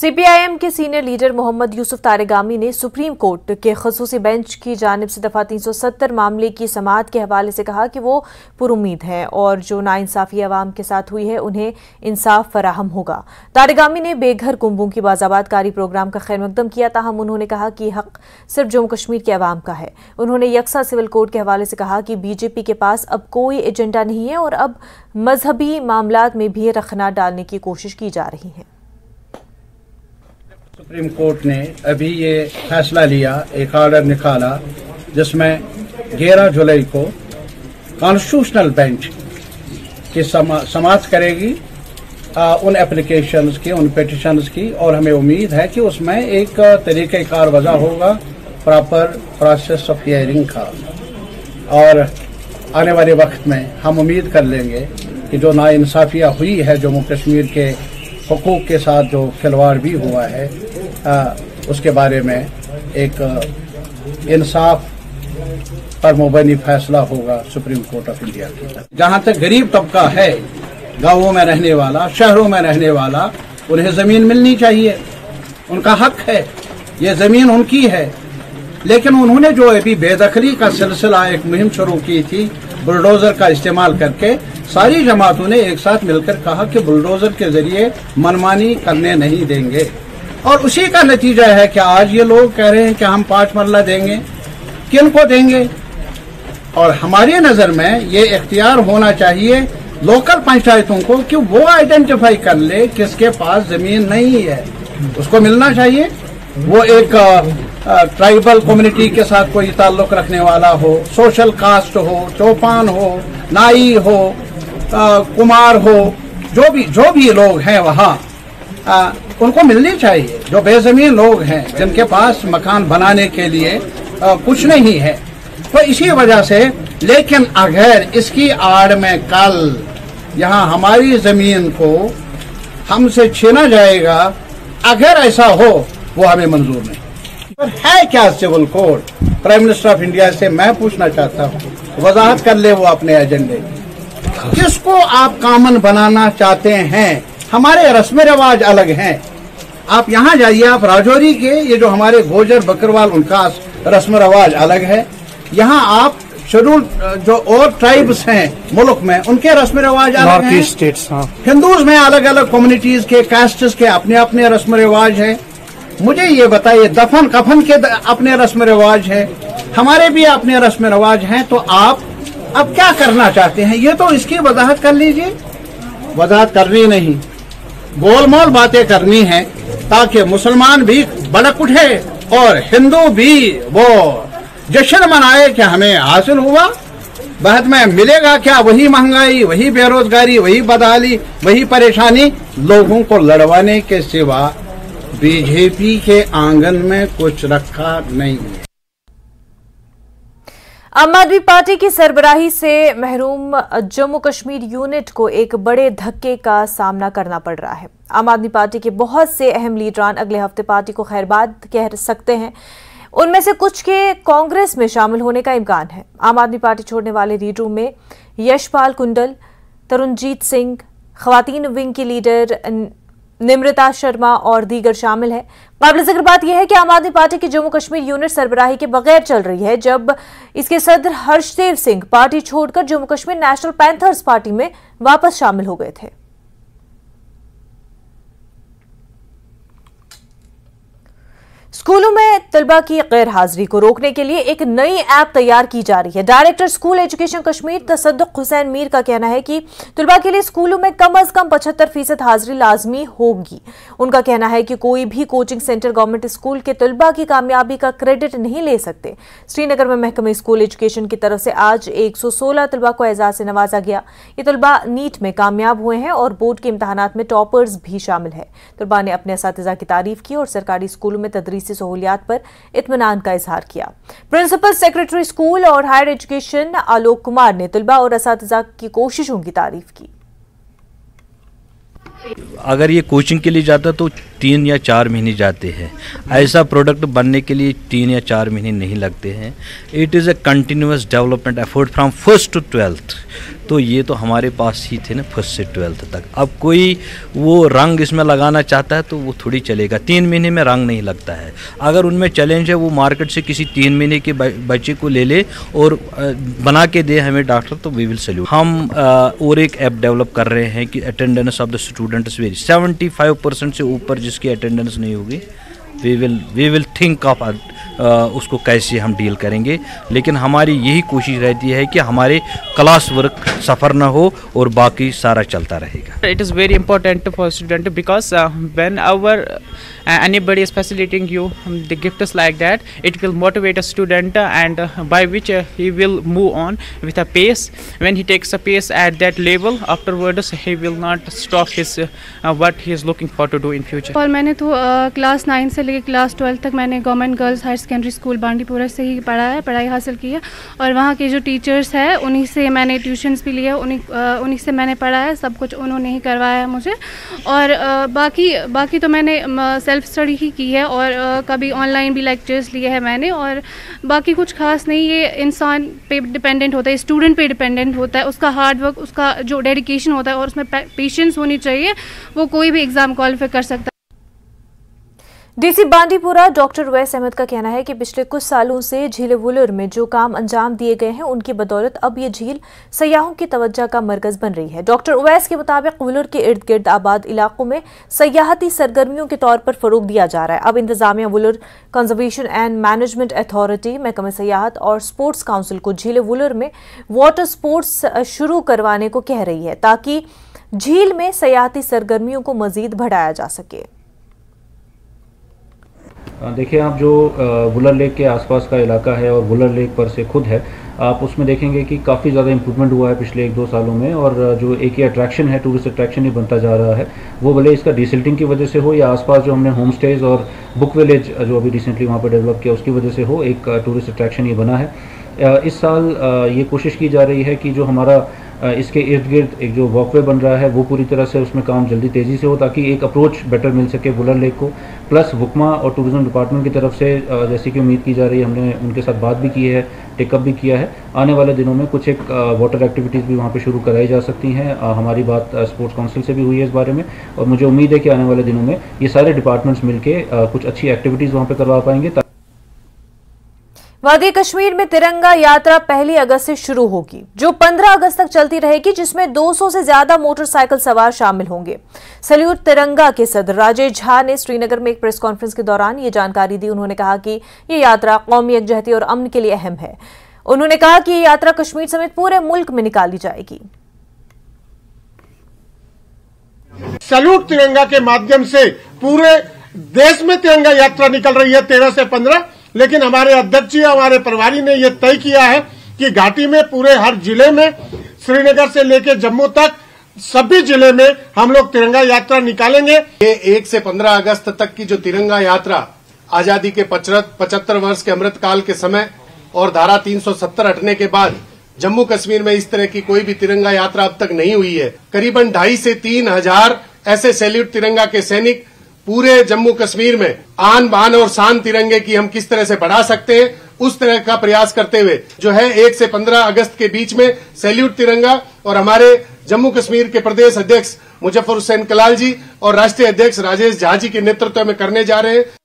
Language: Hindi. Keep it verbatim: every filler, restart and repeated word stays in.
सीपीआईएम के सीनियर लीडर मोहम्मद यूसुफ तारेगामी ने सुप्रीम कोर्ट के खसूसी बेंच की जानिब से दफा तीन सौ सत्तर मामले की समाअत के हवाले से कहा कि वो पुरुमीद हैं और जो नाइंसाफी अवाम के साथ हुई है उन्हें इंसाफ फराहम होगा। तारेगामी ने बेघर कुंबों की बाजाबादकारी प्रोग्राम का खैर मकदम किया, ताहम उन्होंने कहा कि हक सिर्फ जम्मू कश्मीर के अवाम का है। उन्होंने यकसा सिविल कोड के हवाले से कहा कि बीजेपी के पास अब कोई एजेंडा नहीं है और अब मजहबी मामलात में भी रखना डालने की कोशिश की जा रही है। सुप्रीम कोर्ट ने अभी ये फैसला लिया, एक ऑर्डर निकाला जिसमें ग्यारह जुलाई को कॉन्स्टिट्यूशनल बेंच की समाअत करेगी आ, उन एप्लीकेशंस की, उन पिटिशंस की, और हमें उम्मीद है कि उसमें एक तरीक़ेकार वजह होगा प्रॉपर प्रोसेस ऑफ हियरिंग का। और आने वाले वक्त में हम उम्मीद कर लेंगे कि जो नाइंसाफियाँ हुई है, जम्मू कश्मीर के हुकूक के साथ जो खिलवाड़ भी हुआ है, आ, उसके बारे में एक इंसाफ पर मुबनी फैसला होगा सुप्रीम कोर्ट ऑफ इंडिया की तरफ। जहाँ तक गरीब तबका है, गांवों में रहने वाला, शहरों में रहने वाला, उन्हें ज़मीन मिलनी चाहिए, उनका हक है, ये ज़मीन उनकी है। लेकिन उन्होंने जो अभी बेदखली का सिलसिला एक मुहिम शुरू की थी, बुलडोजर का इस्तेमाल करके सारी जमातों ने एक साथ मिलकर कहा कि बुलडोजर के जरिए मनमानी करने नहीं देंगे, और उसी का नतीजा है कि आज ये लोग कह रहे हैं कि हम पांच मरला देंगे। किन को देंगे? और हमारी नज़र में ये इख्तियार होना चाहिए लोकल पंचायतों को कि वो आइडेंटिफाई कर ले किसके पास ज़मीन नहीं है, उसको मिलना चाहिए। वो एक ट्राइबल कम्युनिटी के साथ कोई ताल्लुक रखने वाला हो, सोशल कास्ट हो, चौपान हो, नाई हो, आ, कुमार हो, जो भी जो भी लोग हैं वहाँ, उनको मिलनी चाहिए। जो बेजमीन लोग हैं, जिनके पास मकान बनाने के लिए आ, कुछ नहीं है, तो इसी वजह से। लेकिन अगर इसकी आड़ में कल यहाँ हमारी ज़मीन को हमसे छीना जाएगा, अगर ऐसा हो, वो हमें मंजूर नहीं पर है। क्या civil code? Prime minister of India से मैं पूछना चाहता हूँ, वजाहत कर ले वो अपने एजेंडे की। किसको आप कामन बनाना चाहते हैं? हमारे रस्म रिवाज अलग हैं। आप यहाँ जाइए, आप राजौरी के, ये जो हमारे गोजर बकरवाल, उनका रस्म रिवाज अलग है। यहाँ आप शेड्यूल जो और ट्राइब्स हैं मुल्क में, उनके रस्म रिवाज अलग हैं। स्टेट्स हिंदूज में अलग अलग कम्युनिटीज के, कास्ट्स के अपने अपने रस्म रिवाज हैं। मुझे ये बताइए, दफन कफन के अपने रस्म रिवाज हैं, हमारे भी अपने रस्म रिवाज हैं, तो आप अब क्या करना चाहते हैं? ये तो इसकी वजाहत कर लीजिए। वजाहत करनी नहीं, गोलमोल बातें करनी है ताकि मुसलमान भी भड़क उठे और हिंदू भी वो जश्न मनाए कि हमें हासिल हुआ। बाद में मिलेगा क्या? वही महंगाई, वही बेरोजगारी, वही बदहाली, वही परेशानी। लोगों को लड़वाने के सिवा बीजेपी के आंगन में कुछ रखा नहीं है। आम आदमी पार्टी की सरबराही से महरूम जम्मू कश्मीर यूनिट को एक बड़े धक्के का सामना करना पड़ रहा है। आम आदमी पार्टी के बहुत से अहम लीडरान अगले हफ्ते पार्टी को खैरबाद कह सकते हैं, उनमें से कुछ के कांग्रेस में शामिल होने का इम्कान है। आम आदमी पार्टी छोड़ने वाले लीडरों में यशपाल कुंडल, तरुणजीत सिंह, खवातीन विंग की लीडर निमृता शर्मा और दीगर शामिल हैं। काबिल जिक्र बात यह है कि आम आदमी पार्टी की जम्मू कश्मीर यूनिट सरबराही के बगैर चल रही है, जब इसके सदर हर्षदेव सिंह पार्टी छोड़कर Jammu Kashmir national panthers party में वापस शामिल हो गए थे। स्कूलों में तलबा की गैर हाजिरी को रोकने के लिए एक नई ऐप तैयार की जा रही है। डायरेक्टर स्कूल एजुकेशन कश्मीर तसद्दुक हुसैन मीर का कहना है कि तलबा के लिए स्कूलों में कम अज कम पचहत्तर फीसद हाजिरी लाजमी होगी। उनका कहना है कि कोई भी कोचिंग सेंटर गवर्नमेंट स्कूल के तलबा की कामयाबी का क्रेडिट नहीं ले सकते। श्रीनगर में महकमे स्कूल एजुकेशन की तरफ से आज एक सौ सोलह तलबा को एजाज से नवाजा गया। ये तलबा नीट में कामयाब हुए हैं और बोर्ड के इम्तहानात में टॉपर्स भी शामिल है। तलबा ने अपने इस-तिज़ा की तारीफ की और सरकारी स्कूलों में तदरीस सहूलियात पर इत्मीनान का इजहार किया। प्रिंसिपल सेक्रेटरी स्कूल और हायर एजुकेशन आलोक कुमार ने तलबा और असातिज़ा की कोशिशों की तारीफ की। अगर ये कोचिंग के लिए जाता तो तीन या चार महीने जाते हैं। ऐसा प्रोडक्ट बनने के लिए तीन या चार महीने नहीं लगते हैं। It is a continuous development effort from first to twelfth. तो ये तो हमारे पास ही थे ना फर्स्ट से ट्वेल्थ तक। अब कोई वो रंग इसमें लगाना चाहता है तो वो थोड़ी चलेगा, तीन महीने में रंग नहीं लगता है। अगर उनमें चैलेंज है वो मार्केट से किसी तीन महीने के बच्चे को ले ले और बना के दे हमें डॉक्टर, तो वी विल सल्यूट। हम और एक ऐप डेवलप कर रहे हैं कि attendance of the students very seventy five percent से ऊपर जिसकी अटेंडेंस नहीं होगी we will we will think of उसको कैसे हम डील करेंगे। लेकिन हमारी यही कोशिश रहती है कि हमारे क्लास वर्क सफ़र ना हो और बाकी सारा चलता रहेगा। It is very important for student because when our anybody is facilitating you the gifts like that it will motivate a student and by which he will move on with a pace. When he takes a pace at that level afterwards he will not stop his what he is looking for to do in future. और मैंने तो क्लास नाइन से लेकर क्लास ट्वेल्थ तक मैंने government girls higher secondary school Bandipur से ही पढ़ा है, पढ़ाई हासिल की है। और वहाँ के जो टीचर्स हैं उन्हीं से मैंने ट्यूशन्स भी लिए, उन्हीं उन्हीं से मैंने पढ़ा है, सब कुछ उन्होंने ही करवाया है मुझे। और आ, बाकी बाकी तो मैंने सेल्फ स्टडी ही की है और आ, कभी ऑनलाइन भी लेक्चर्स लिए हैं मैंने। और बाकी कुछ खास नहीं, ये इंसान पे डिपेंडेंट होता है, स्टूडेंट पे डिपेंडेंट होता है, उसका हार्डवर्क, उसका जो डेडिकेशन होता है और उसमें पेशेंस होनी चाहिए, वो कोई भी एग्ज़ाम क्वालिफाई कर सकता है। डीसी बांडीपुरा डॉक्टर वैस अहमद का कहना है कि पिछले कुछ सालों से झील वूलर में जो काम अंजाम दिए गए हैं उनकी बदौलत अब ये झील सयाहों की तवज्जा का मरकज बन रही है। डॉक्टर वैस के मुताबिक वूलर के इर्द गिर्द आबाद इलाकों में सयाहती सरगर्मियों के तौर पर फरोग दिया जा रहा है। अब इंतजामिया Wular conservation and management authority, महकमे सयाहत और स्पोर्ट्स काउंसिल को झील वूलर में वाटर स्पोर्ट्स शुरू करवाने को कह रही है ताकि झील में सयाहती सरगर्मियों को मजीद बढ़ाया जा सके। देखिए, आप जो वूलर लेक के आसपास का इलाका है और वूलर लेक पर से खुद है, आप उसमें देखेंगे कि काफ़ी ज़्यादा इंप्रूवमेंट हुआ है पिछले एक दो सालों में। और जो एक ही अट्रैक्शन है, टूरिस्ट अट्रैक्शन ही बनता जा रहा है, वो भले इसका डीसिल्टिंग की वजह से हो या आसपास जो हमने होम स्टेज और बुक विलेज जो अभी रिसेंटली वहाँ पर डेवलप किया उसकी वजह से हो, एक टूरिस्ट अट्रैक्शन ये बना है। इस साल ये कोशिश की जा रही है कि जो हमारा इसके इर्द गिर्द एक जो वॉकवे बन रहा है वो पूरी तरह से उसमें काम जल्दी तेज़ी से हो ताकि एक अप्रोच बेटर मिल सके वूलर लेक को। प्लस वुकमा और टूरिज़्म डिपार्टमेंट की तरफ से जैसे कि उम्मीद की जा रही है, हमने उनके साथ बात भी की है, टेकअप भी किया है, आने वाले दिनों में कुछ एक वाटर एक्टिविटीज़ भी वहाँ पे शुरू कराई जा सकती हैं। हमारी बात स्पोर्ट्स काउंसिल से भी हुई है इस बारे में और मुझे उम्मीद है कि आने वाले दिनों में ये सारे डिपार्टमेंट्स मिलके कुछ अच्छी एक्टिविटीज़ वहाँ पर करवा पाएंगे। वादी कश्मीर में तिरंगा यात्रा पहली अगस्त से शुरू होगी जो पंद्रह अगस्त तक चलती रहेगी, जिसमें दो सौ से ज्यादा मोटरसाइकिल सवार शामिल होंगे। सल्यूट तिरंगा के सदर राजेश झा ने श्रीनगर में एक प्रेस कॉन्फ्रेंस के दौरान ये जानकारी दी। उन्होंने कहा कि ये यात्रा कौमी यकजहती और अमन के लिए अहम है। उन्होंने कहा कि ये यात्रा कश्मीर समेत पूरे मुल्क में निकाली जाएगी। सल्यूट तिरंगा के माध्यम से पूरे देश में तिरंगा यात्रा निकल रही है तेरह से पंद्रह। लेकिन हमारे अध्यक्ष जी, हमारे प्रभारी ने यह तय किया है कि घाटी में पूरे हर जिले में, श्रीनगर से लेकर जम्मू तक सभी जिले में हम लोग तिरंगा यात्रा निकालेंगे। ये एक से पंद्रह अगस्त तक की जो तिरंगा यात्रा आजादी के पचहत्तर वर्ष के अमृतकाल के समय और धारा तीन सौ सत्तर हटने के बाद जम्मू कश्मीर में इस तरह की कोई भी तिरंगा यात्रा अब तक नहीं हुई है। करीबन ढाई से तीन हजार ऐसे सैल्यूट तिरंगा के सैनिक पूरे जम्मू कश्मीर में आन बान और शान तिरंगे की हम किस तरह से बढ़ा सकते हैं उस तरह का प्रयास करते हुए जो है एक से पंद्रह अगस्त के बीच में सैल्यूट तिरंगा और हमारे जम्मू कश्मीर के प्रदेश अध्यक्ष मुजफ्फर हुसैन कलाल जी और राष्ट्रीय अध्यक्ष राजेश झा जी के नेतृत्व में करने जा रहे हैं।